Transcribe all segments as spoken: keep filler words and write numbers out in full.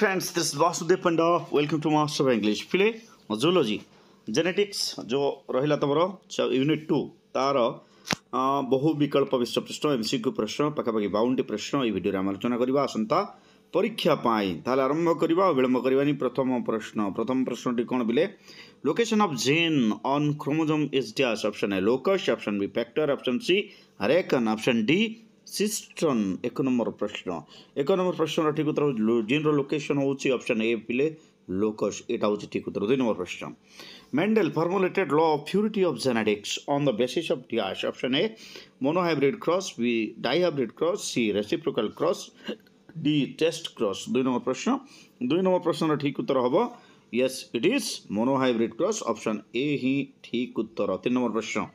Good friends, this is Vasude Pandoff. Welcome to Master of English. Today, zoology, genetics, Joe Rohila Tavoro, unit two. Taro, Bahuvikalpa Vishapishno, M C Q Prashno, Pakapaki Bounty Prashno, Ividura Marjona Gurivasanta, Porikia Pai, Talaramokuriva, Vilamokurivani, Pratham Prashno, Pratham Prashno Tikonabile. Location of gene on chromosome is just option A, locus, option B, factor, option C, Reckon, option D. Cistern, economic question. Economic question or Tikutra, general location, Ochi option A, Pile, Locus, it out Tikutra, the number question. Mendel formulated law of purity of genetics on the basis of Diash. Option A, monohybrid cross, B, dihybrid cross, C, reciprocal cross, D, test cross, the number question. The number question or Tikutra, yes, it is monohybrid cross, option A, he, Tikutra, the number question.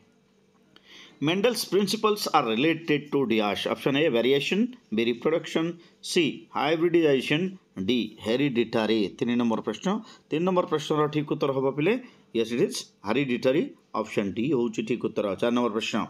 Mendel's principles are related to Diash. Option A, variation, B, reproduction, C, hybridization, D, hereditary. Three number question. Three number question or ठीक उत्तर होगा पहले. Yes, it is hereditary. Option D हो चुकी ठीक उत्तर. चार number question.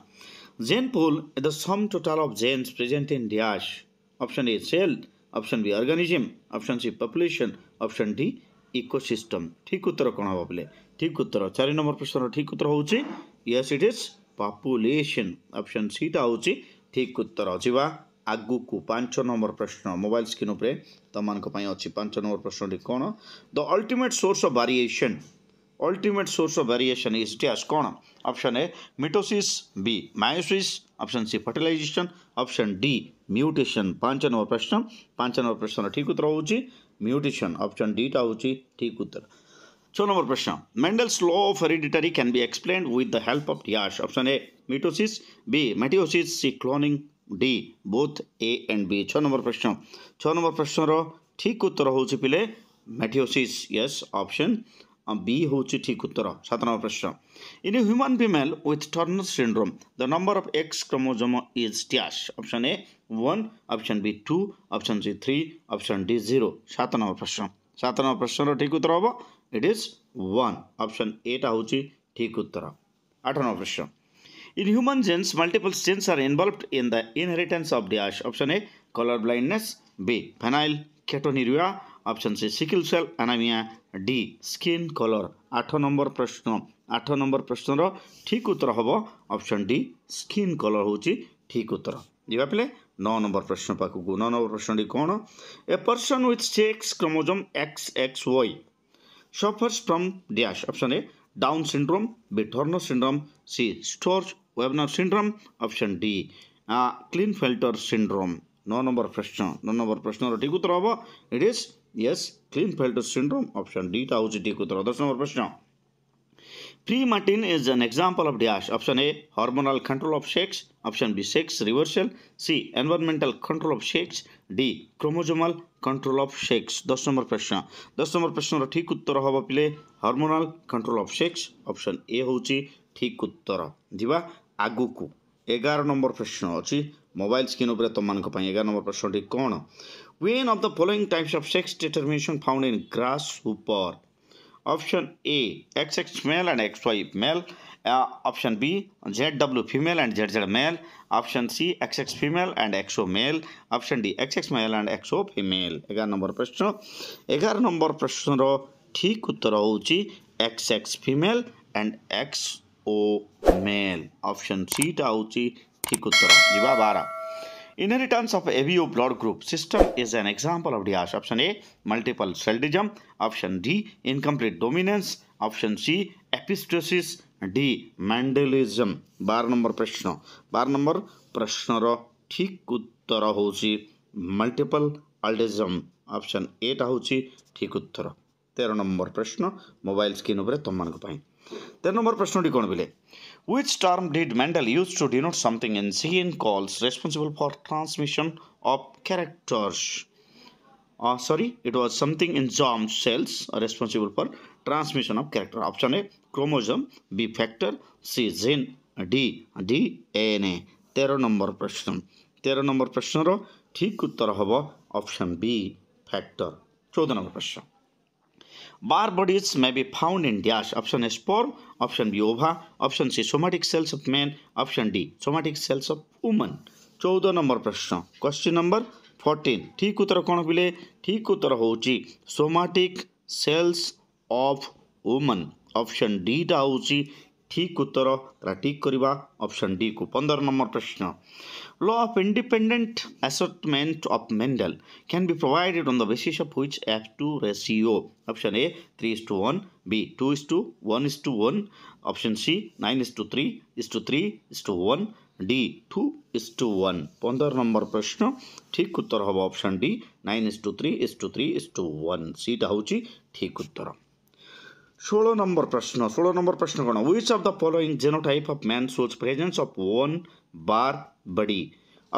Gene pool is the sum total of genes present in Diash. Option A, cell. Option B, organism. Option C, population. Option D, ecosystem. ठीक उत्तर कौन होगा पहले? ठीक उत्तर. चार number question और ठीक उत्तर हो चुकी. Yes, it is population. Option C टा होची ठीक उत्तर होचीवा आगु को पाँच नंबर प्रश्न मोबाइल स्क्रीन उपरे तमान को पाई होची पाँच नंबर प्रश्न डी कोण the ultimate source of variation ultimate source of variation is just कोण option A mitosis B meiosis option C fertilization option D mutation पाँच नंबर प्रश्न पाँच नंबर प्रश्न ठीक उत्तर होची mutation option D टा होची ठीक उत्तर. So, number question. Mendel's law of hereditary can be explained with the help of Diash. Option A, mitosis, B, meiosis, C, cloning, D, both A and B. So, number question. So, number question ro, thik uttara hochi pile, meiosis, yes, option B hochi thik uttara. Sat number question. In a human female with Turner's syndrome, the number of X chromosome is Diash. Option A, one, option B, two, option C, three, option D, zero. Sat number question. Sat number question ro, thik uttara hobo. It is one. Option A टा होची ठीक उत्तर. आठ number प्रश्न. In human genes, multiple genes are involved in the inheritance of Diash. Option A, color blindness. B, phenyl ketonuria. Option C, sickle cell anemia. D, skin color. आठ number प्रश्न. आठ number प्रश्न रो ठीक उत्तर होबो option D, skin color होची ठीक उत्तर. जीवा पले नौ नंबर प्रश्न पाकु नौ नंबर प्रश्न डी कोन. A person with sex chromosome X X Y suffers from Diash. Option A, Down syndrome, B, Turner's syndrome, C, Storch-Webner syndrome, option D, uh, Klinefelter syndrome. No number question. No number question. It is, yes, Klinefelter syndrome, option D. That's number question. Pre-Martin is an example of Diash. Option A, hormonal control of sex, option B, sex reversal, C, environmental control of sex, D, chromosomal control of sex. ten number question. ten number question रो ठीक उत्तर होबा पिले hormonal control of sex option A होची ठीक उत्तर. दिबा आगु को eleven नंबर प्रश्न अछि मोबाइल स्क्रीन ऊपर तमन को पाई eleven नंबर प्रश्न डी कोन. When of the following types of sex determination found in grasshopper? Option A, X X male and X Y male. Uh, option B, Z W female and Z Z male. Option C, X X female and X O male. Option D, X X male and X O female. eleven number question. eleven number question ro thik uttara hochi X X female and X O male. Option C ta hochi thik uttara. Jiba twelve. Inheritance of A B O blood group system is an example of Diash. Option A, multiple celdism. Option D, incomplete dominance. Option C, epistasis. D, Mendelism. Bar number prashna. Bar number prashna ro thik uttara hochi multiple aldism. Option A ta hochi thik uttara. thirteen number prashna. Mobile skin upare tammanku pai. thirteen number prashna di kon bile. Which term did Mendel use to denote something in gene calls responsible for transmission of characters? Uh, sorry, it was something in germ cells responsible for transmission of character. Option A, chromosome, B, factor, C, gene, D, D N A. thirteen number question. thirteen number question ro thik uttar hobo option B, factor. fourteen number question. Barbodies may be found in Diash. Option A, sperm. Option B, ova. Option C, somatic cells of man. Option D, somatic cells of woman. fourteen number question. Question number fourteen ठीक उत्तर कौन पे ठीक उत्तर हूँ somatic cells of woman option D टा हूँ ठीक उत्तर ठीक करवा ऑप्शन डी को। पंद्रह नंबर प्रश्न law of independent assortment of Mendel can be provided on the basis of which F two ratio option A three is to one B two is to one is to one option C nine is to three is to three is to one D two is to one. पंद्रह number प्रश्न ठीक उत्तर हम option D nine is to three is to three is to one सीटा हूँ ठीक उत्तर। सोलह number प्रश्न सोलह नंबर प्रश्न कौन which of the following genotype of man shows presence of one Barr body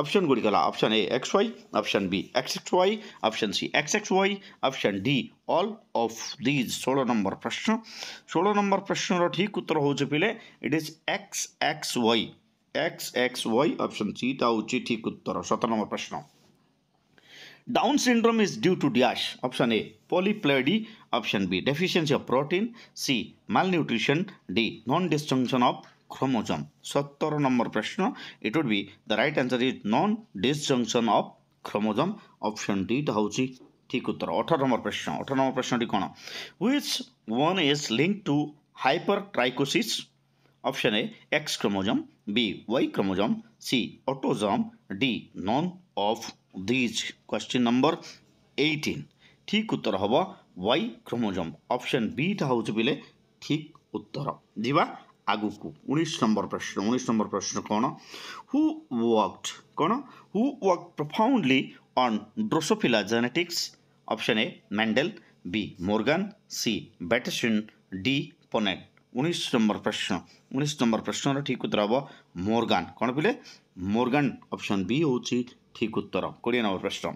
option गुड़ी गला option A X Y option B X X Y option C X X Y option D all of these. सोलह number प्रश्न सोलह number प्रश्न ठीक उत्तर हो पे it is X X Y X X Y option C हूँ ठीक उत्तर। सतर नंबर प्रश्न Down syndrome is due to dash option A polyploidy option B deficiency of protein C malnutrition D non disjunction of chromosome. सत्तर number प्रश्न it would be the right answer is non disjunction of chromosome option D हूँ ठीक उत्तर। अठारह number प्रश्न अठारह number प्रश्न कौन which one is link to hypertrichosis option A X chromosome B Y chromosome C autosome D none of these. Question number अठारह ठीक उत्तर हम वाई क्रोमोसोम ऑप्शन बी टा हूँ पे ठीक उत्तर। जीवा आगु को उन्नीस नंबर प्रश्न उन्नीस नंबर प्रश्न कौन हु वर्कड कौन who worked profoundly on Drosophila genetics option A Mendel B Morgan C Bateson D Punnett. उन्नीस नंबर प्रश्न उन्नीस नंबर प्रश्न ठीक उत्तर हम मोर्गन कौन पे मोर्गन ऑप्शन बी हूँ ठीक उत्तर। कोड़े नंबर प्रश्न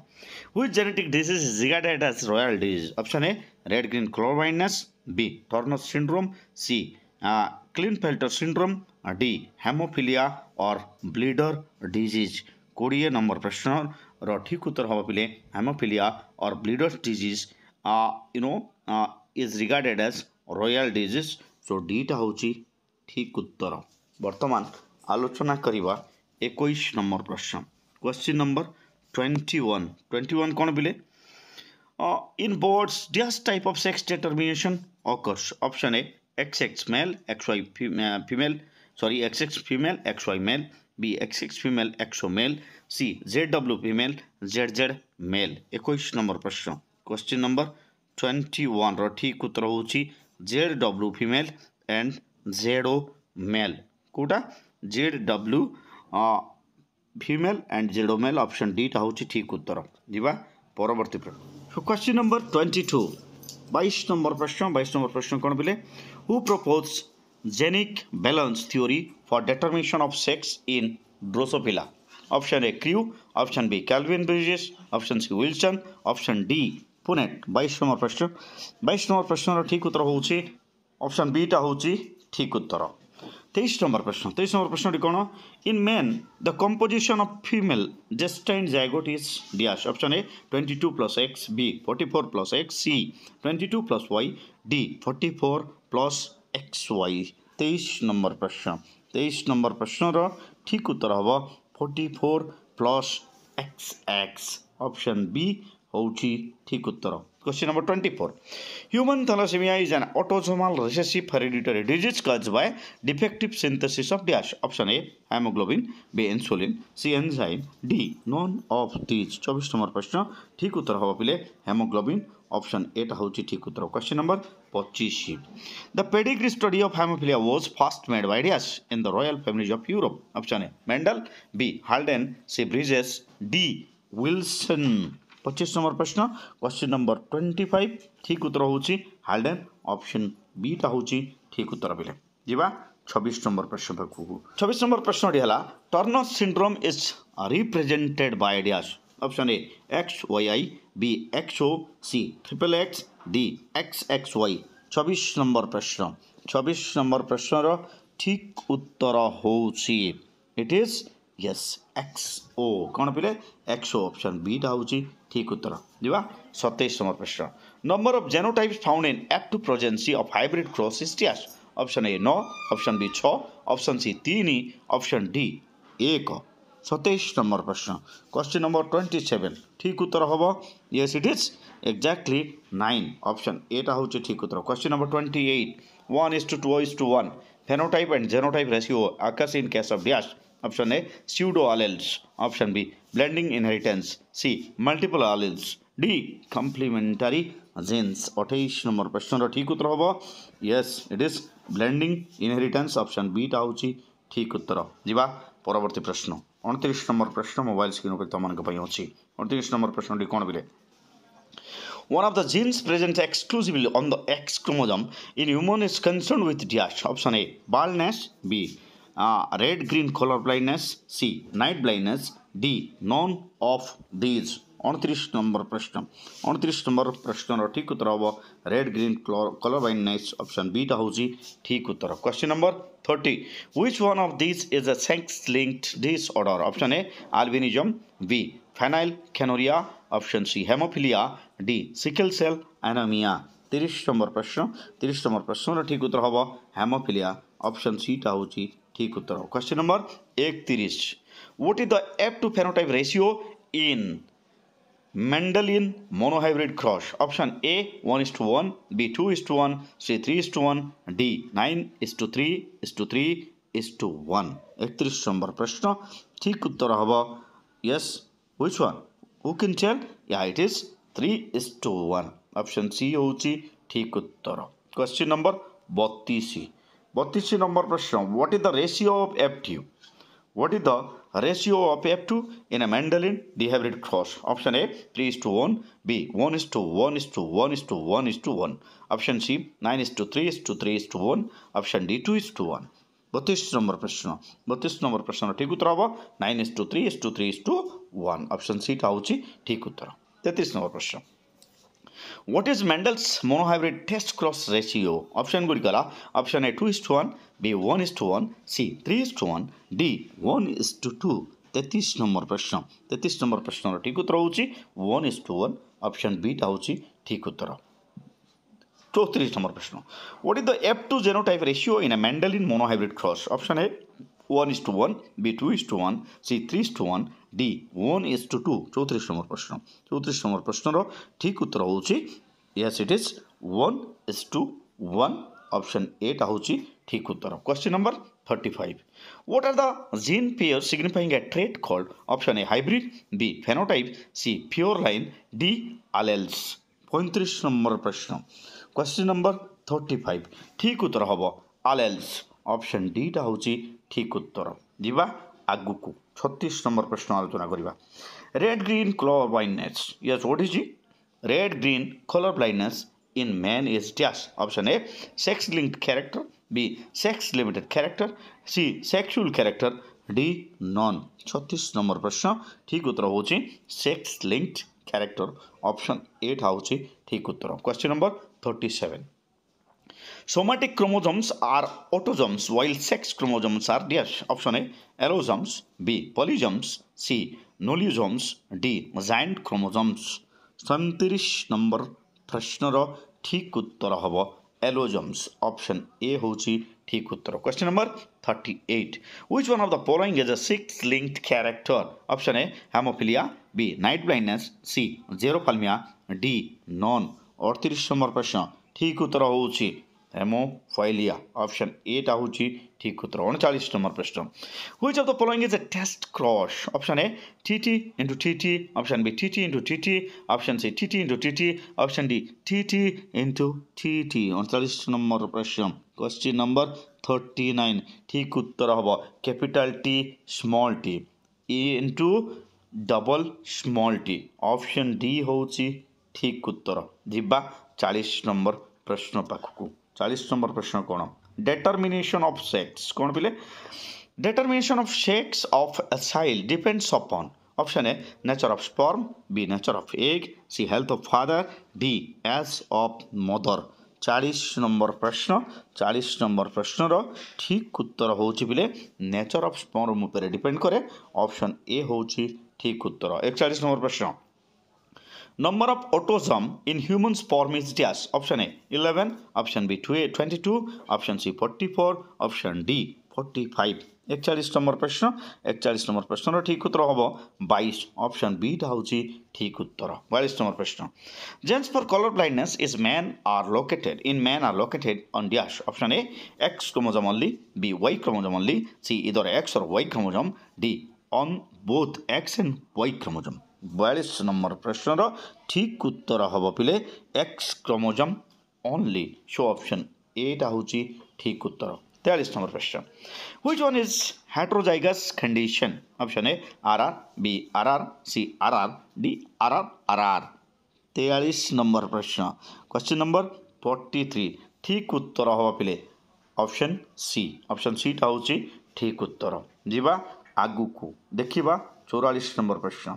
which genetic disease is regarded as royal disease option A red green colour blindness B Turner syndrome C Klinefelter syndrome D haemophilia और ब्लीडर डिजीज। कोड़े नंबर प्रश्न र ठीक उत्तर हम पे हेमोफिलिया और bleeder disease you know is regarded as royal disease so D टा हूँ ठीक उत्तर। वर्तमान आलोचना करवा इक्कीस नंबर प्रश्न question number twenty one twenty one कौन पे in birds this type of sex determination occurs option A X X male X Y female sorry X X female X Y male B X X female X O male C Z W female Z Z male. इक्कीस number प्रश्न question number twenty one ठीक उत्तर हूँ Z W female and Z O male कौटा Z W female and Z O mail option D टा हूँ ठीक उत्तर। जीवा परवर्ती प्रश्न क्वेश्चन नंबर ट्वेंटी टू बाईस नंबर प्रश्न बाईस नंबर प्रश्न कौन पे who propose genic balance theory for determination of sex in Drosophila option A Crew option B Calvin Bridges option C Wilson option D Punnett. बाईस नंबर प्रश्न बाईस number प्रश्न ठीक उत्तर हूँ ऑप्शन बी टा हूँ ठीक उत्तर। तेईस नंबर प्रश्न तेईस नंबर प्रश्न कौन in main the composition of female जेस्टाइन zygote is dash option A twenty two plus X B forty four plus X C twenty two plus Y D forty four plus X Y. तेईस number प्रश्न तेईस number प्रश्न र ठीक उत्तर हम forty four plus X X option B हूँ ठीक उत्तर। Question number twenty four human thalassaemia is an autosomal recessive hereditary disease caused by defective synthesis of dash option A haemoglobin B insulin C enzyme D none of these. चौबीस number प्रश्न ठीक उत्तर हम पे haemoglobin option A टा हूँ ठीक उत्तर। क्वेश्चन नंबर पच्चीस the pedigree study of haemophilia was first made by dash in the royal families of Europe option A Mendel B Haldane C Bridges D Wilson. पच्चीस नंबर प्रश्न question number twenty five ठीक उत्तर हूँ Haldane option B टा हूँ ठीक उत्तर पे। जीवा छब्बीस नंबर प्रश्न पाखु छब्बीस नंबर प्रश्न है Turner syndrome is represented by dash option A X Y I B X O C triple X D X X Y. छब्बीस नंबर प्रश्न छब्बीस नंबर प्रश्न र ठीक उत्तर हूँ इट इज यस एक्सओ कौन पे एक्सओ ऑप्शन बी टा हूँ ठीक उत्तर। जीवा सत्ताईस नंबर प्रश्न number of genotypes found in F two progeny of hybrid cross is dash option A नौ ऑप्शन बी छः ऑप्शन सी तीन ऑप्शन डी एक। सत्ताईस नंबर प्रश्न क्वेश्चन नंबर ट्वेंटी सेवेन ठीक उत्तर हम yes it is exactly nine option एटा हूँ ठीक उत्तर question number twenty eight one is to two is to one phenotype and genotype ratio occurs in case of dash option A pseudo alleles option B blending inheritance C multiple alleles D complementary genes अठाईस number प्रश्न ठीक उत्तर हम yes it is blending inheritance option B टा हूँ ठीक उत्तर जीवा परवर्ती प्रश्न अड़तीस नंबर प्रश्न मोबाइल स्क्रीन पर तुम अच्छी अड़तीस नंबर प्रश्न कौन बोले one of the genes present exclusively on the X chromosome in human is concern with dash option A baldness B red green colour blindness C night blindness D none of these अड़तीस number प्रश्न अड़तीस number प्रश्न ठीक उत्तर हम red green colour blindness option B टा हूँ ठीक उत्तर question number thirty which one of this is a sex linked disorder option A albinism B phenyl कैनोरिया option C haemophilia D sickle cell anaemia तीस number प्रश्न तीस number प्रश्न ठीक उत्तर हम हेमोफिलिया ऑप्शन सी टा हूँ ठीक उत्तर क्वेश्चन नंबर एकतीस what is the F two phenotype ratio in Mendelian monohybrid cross option A one is to one B two is to one C three is to one D nine is to three is to three is to one एकतीस number प्रश्न ठीक उत्तर हम yes which one who can tell या it is three is to one option C हो ठीक उत्तर question number बत्तीस बत्तीस नंबर प्रश्न what is the ratio of F two What is the ratio of F two in a Mendelian dihybrid cross? Option A three is to one, B one is to one is to one is to one is to one, option C nine is to three is to three is to one, option D two is to one. बत्तीस number प्रश्न बत्तीस number प्रश्न ठीक उत्तर हम nine is to three is to three is to one option C टा हूँ ठीक उत्तर तैंतीस नंबर प्रश्न What is Mendel's monohybrid test cross ratio? Option Gurikala. Option A two is to one, B one is to one, C three is to one, D one is to two. तेतीस number प्रश्न तेतीस number प्रश्न ठीक उत्तर होउची one is to one option B टा होउची ठीक उत्तर चौंतीस नंबर प्रश्न What is the F two genotype ratio in a Mendelian monohybrid cross? Option A one is to one, B two is to one, C three is to one, D one is to two. चौंतीस number प्रश्न चौंतीस number प्रश्न रो ठीक उत्तर हो छि yes it is one is to one option A टा हो छि ठीक उत्तर question number thirty five what are the gene pair signifying a trait called option A hybrid B phenotype C pure line D alleles पैंतीस number प्रश्न question number thirty five ठीक उत्तर हबो एलेल्स ऑप्शन डी टा हो छि ठीक उत्तर दिबा आगु को छत्तीस नंबर प्रश्न आलोचना करवा red green colour blindness yes what is red green colour blindness in man is dash option A sex linked character B sex limited character C sexual character D none छत्तीस नंबर प्रश्न ठीक उत्तर हो sex linked character option A टा हो ठीक उत्तर question number thirty seven Somatic chromosomes are autosomes while sex chromosomes are dash. Option A allosomes, B polysomes, C nullosomes, D giant chromosomes. सैंतीस नंबर प्रश्न रो ठीक उत्तर हबो allosomes. Option A होची ठीक उत्तर. Question number thirty-eight. Which one of the following is a six-linked character? Option A hemophilia, B night blindness, C xerophthalmia, D non. अड़तीस नंबर प्रश्न ठीक उत्तर होची हेमोफिलिया ऑप्शन ए टा हूँ ठीक उत्तर उनचालीस नंबर प्रश्न which of the following is a test cross option A TT into TT option B TT into TT option C TT into TT option D TT into TT उनचालीस number प्रश्न question number thirty nine ठीक उत्तर हम capital T small T A into double small T option D हूँ ठीक उत्तर जीवा चालीस नंबर प्रश्न पाखक चालीस नंबर प्रश्न कौन डेटरमिनेशन ऑफ सेक्स कौन पे determination of sex of a child depends upon option A nature of sperm B nature of egg C health of father D age of mother चालीस नंबर प्रश्न चालीस नंबर प्रश्न रो ठीक उत्तर होउछि बिले नेचर ऑफ स्पर्म ऊपर डिपेंड करे ऑप्शन ए होउछि ठीक उत्तर इकतालीस नंबर प्रश्न Number of autosomes in human sperm is dash. Option A eleven, option B twenty-two, option C forty-four, option D forty-five. एकचालीस नंबर प्रश्न एकचालीस नंबर प्रश्न ठीक उत्तर हम बाईस ऑप्शन बी होची ठीक उत्तर बयालीस नंबर प्रश्न genes for colour blindness is man are located in man are located on dash option A X chromosome only B Y chromosome only C either X or Y chromosome D on both X and Y chromosome बयालीस number प्रश्न ठीक उत्तर हम पे X chromosome only so option एटा होची ठीक उत्तर तेयालीस नंबर प्रश्न which one is heterozygous condition option A R R B are are C R R D R R R R तेयालीस नंबर प्रश्न क्वेश्चन नंबर फोर्टी थ्री ठीक उत्तर हम पे ऑप्शन सी ऑप्शन सी टा होची ठीक उत्तर जीवा आगु को देखिबा चौवालीस नंबर प्रश्न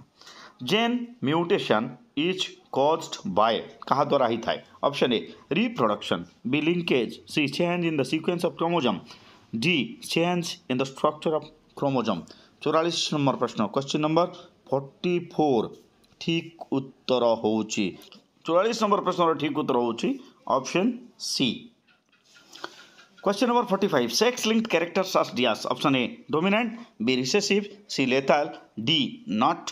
gene mutation is caused by कहा द्वारा ही था option A reproduction B linkage C change in the sequence of chromosome D change in the structure of chromosome चौवालीस नंबर प्रश्न क्वेश्चन नंबर फोर्टी फोर ठीक उत्तर होची चौवालीस नंबर प्रश्न ठीक उत्तर होची option C question number forty five sex linked characters of डियास option A dominant B recessive C lethal D not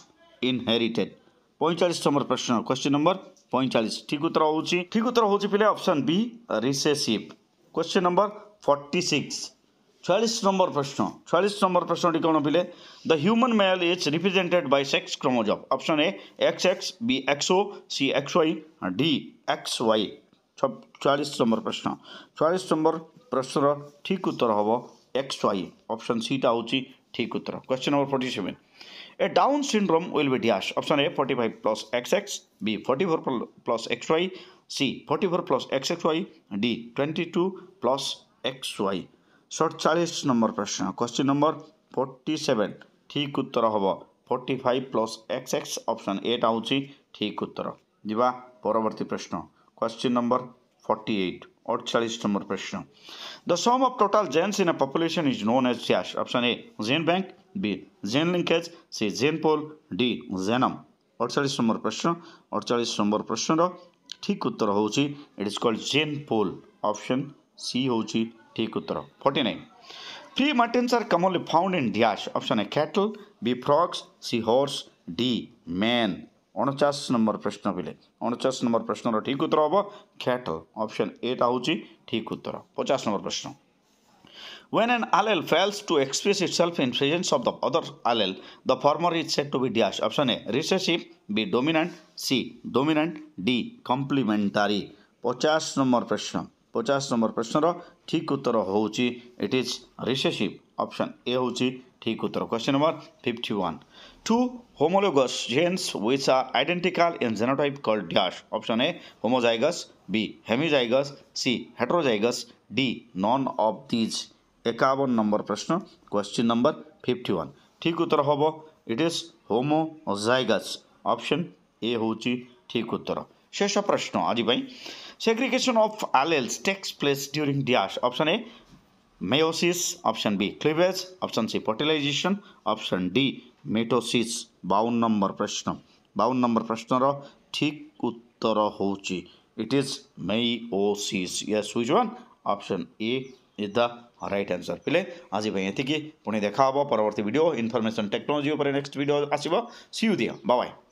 inherited पैंतालीस नंबर प्रश्न क्वेश्चन नंबर पैंतालीस ठीक उत्तर होची ठीक उत्तर होची पिले option B recessive question number छियालीस छियालीस नंबर प्रश्न छियालीस नंबर प्रश्न टी कोन पिले the human male is represented by sex chromosome option A X X B X O C X Y D X Y छियालीस नंबर प्रश्न छियालीस नंबर प्रश्न ठीक उत्तर होबो एक्स वाई ऑप्शन सी टा होची ठीक उत्तर क्वेश्चन नंबर सैंतालीस A Down syndrome will be dash. Option A forty-five plus X X, B forty-four plus X Y, C forty-four plus X X Y, D twenty-two plus X Y. Short forty number question. Question number forty-seven. ठीक उत्तर होगा forty-five plus X X. Option A आउची ठीक उत्तर. जीवा परवर्ती प्रश्न. Question number forty-eight. अड़तालीस number प्रश्न. The sum of total genes in a population is known as dash. Option A gene bank. B gene linkage C gene pool D genome अड़तालीस number प्रश्न अड़तालीस नंबर प्रश्न ठीक उत्तर होची it is called gene pool option C होची ठीक उत्तर forty nine free मटन्स are commonly found in dash option A cattle B frogs C horse D man उनचास नंबर प्रश्न पे उनचास नंबर प्रश्न ठीक उत्तर हम कैटल ऑप्शन एटा होची ठीक उत्तर पचास नंबर प्रश्न When an allele fails to express itself in presence of the other allele, the former is said to be dash. Option A recessive, B dominant, C dominant, D complementary. fifty number question. fifty number question रो ठीक उत्तर होची. It is recessive. Option A होची ठीक उत्तर. Question number fifty-one. Two homologous genes which are identical in genotype called dash. Option A homozygous, B hemizygous, C heterozygous, D none of these. इक्यावन number प्रश्न question number इक्यावन ठीक उत्तर होबो it is homozygous option A होची ठीक उत्तर शेष प्रश्न आज segregation of alleles takes place during dash option A meiosis option B cleavage option C fertilisation option D mitosis बावन नंबर प्रश्न बावन नंबर प्रश्न रो ठीक उत्तर होची it is meiosis yes which one option A is the right answer पे आज ये पुणी देखा परवर्ती video information technology next video आसीबो सी यू दिया बाय बाय।